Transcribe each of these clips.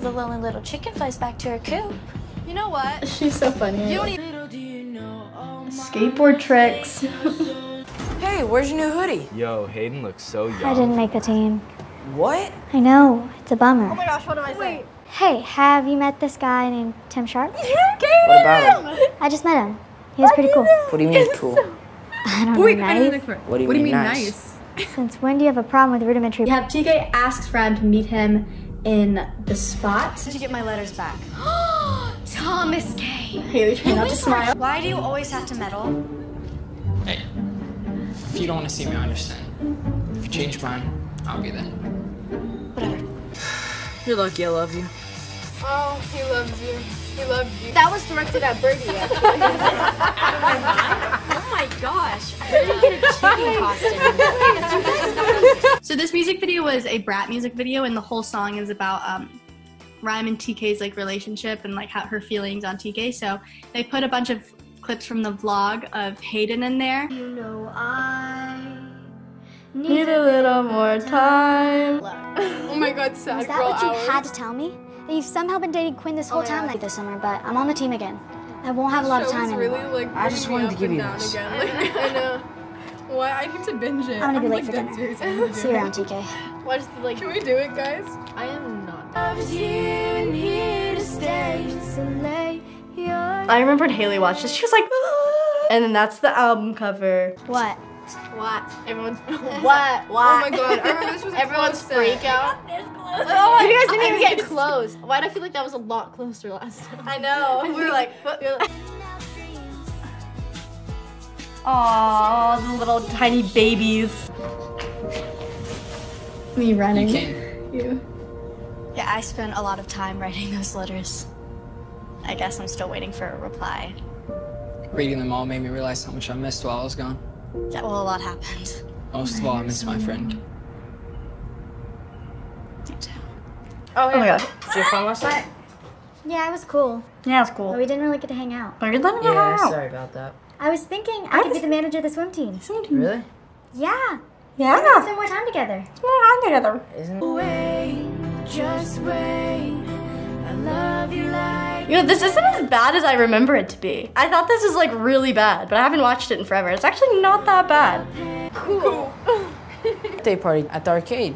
before the lonely little chicken flies back to her coop. You know what? She's so funny. Skateboard tricks. Hey, where's your new hoodie? Yo, Hayden looks so young. I didn't make the team. What? I know, it's a bummer. Oh my gosh, what do I say? Hey, have you met this guy named Thyme Sharp? Yeah, what about him? I just met him. He was pretty cool. What do you mean cool? I don't know. Wait, nice? What do you mean nice? Since when do you have a problem with rudimentary? Yeah, TK asks Fran to meet him in the spot. Did you get my letters back? Thomas K. Haley, try not to smile. Why do you always have to meddle? Hey, if you don't want to see me, I understand. If you change mine, I'll be there. Whatever. You're lucky I love you. Oh, he loves you. He loved you. That was directed at Bertie, actually. Oh my gosh. Where did you get a chicken costume? So this music video was a brat music video, and the whole song is about Rhyme and TK's like relationship and like how her feelings on TK. So they put a bunch of clips from the vlog of Hayden in there. You know I need a little more time. Oh my god, sad girl hours. Is that what you had to tell me? You've somehow been dating Quinn this whole time like this summer, but I'm on the team again. I won't have a lot of time anymore. Like, I just wanted to give you this. Again. Like, I know. What? I need to binge it. I'm gonna be late for dinner. See you around, TK. Watch the, like, can we do it, guys? I am not. I remembered Haley watched this. She was like, and then that's the album cover. What? What? Everyone's what? What? Oh my god! I remember this was everyone's breakout. Oh, you guys didn't even get close. Why do I feel like that was a lot closer last time? I know. We were like, what? Aww, the little tiny babies. Me running. You. Yeah, I spent a lot of time writing those letters. I guess I'm still waiting for a reply. Reading them all made me realize how much I missed while I was gone. Yeah, well, a lot happened. Most of all, I miss my friend. You too. Oh, yeah. Oh my god. Did you have fun last night? Yeah, it was cool. Yeah, it was cool. But we didn't really get to hang out. But you didn't hang out. Sorry about that. I was thinking I could be the manager of the swim team. Really? Yeah. Yeah. We could spend more time together. Wait, just wait. I love you like. You know, this isn't as bad as I remember it to be. I thought this was like really bad, but I haven't watched it in forever. It's actually not that bad. Cool. Birthday party at the arcade.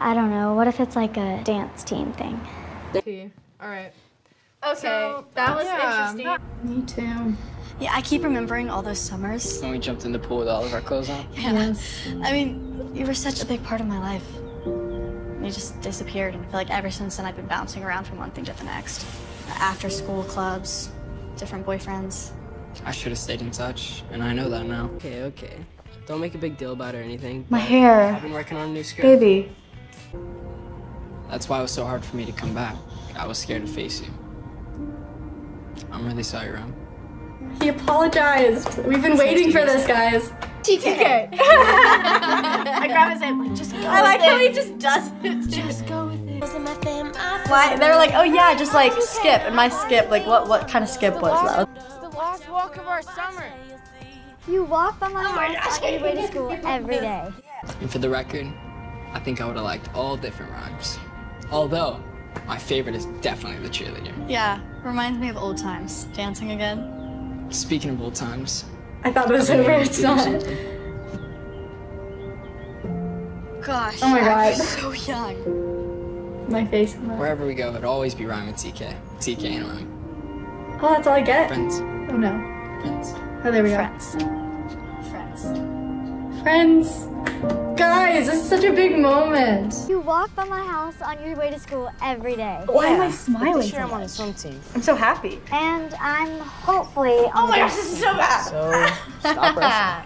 I don't know. What if it's like a dance team thing? All right. Okay, so, that was interesting. Me too. Yeah, I keep remembering all those summers. When we jumped in the pool with all of our clothes on. Yeah. Yes. I mean, you were such a big part of my life. You just disappeared, and I feel like ever since then I've been bouncing around from one thing to the next. After school clubs, different boyfriends. I should have stayed in touch, and I know that now. Okay, okay. Don't make a big deal about it or anything. My hair. I've been working on a new script. Baby. That's why it was so hard for me to come back. I was scared to face you. I'm really sorry, Ram. He apologized. We've been waiting for this, guys. TK. I grab his hand, like, just go with it. I like how he just does it. Just go with it. Why? They were like, oh yeah, just like skip. And my skip, like what kind of skip was that? It's the last walk of our summer. You walk by my house on your way to school every day. And for the record, I think I would have liked all different rhymes. Although, my favorite is definitely the cheerleader. Yeah, reminds me of old times. Dancing again. Speaking of old times. I thought it was over, it's not. Gosh, oh my god. So young. My face. Wherever we go, it'll always be Rhyme and TK. TK and Rhyme. Oh, that's all I get? Friends. Oh no. Friends. Oh, there we go. Friends. Guys, this is such a big moment. You walk by my house on your way to school every day. Why am I smiling? This year I'm on a swim team. I'm so happy. And I'm hopefully on oh my gosh, this is so bad. So, stop rushing.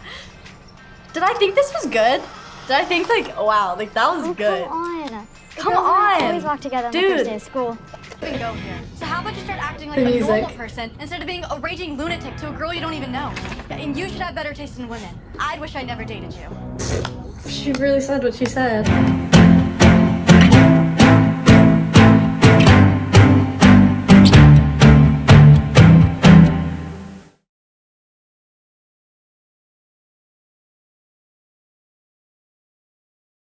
Did I think this was good? Did I think like, wow, like that was good? Come on. We always walk together on the first day of school. Go here. So how about you start acting like a normal person instead of being a raging lunatic to a girl you don't even know? And you should have better taste in women. I wish I never dated you. She really said what she said.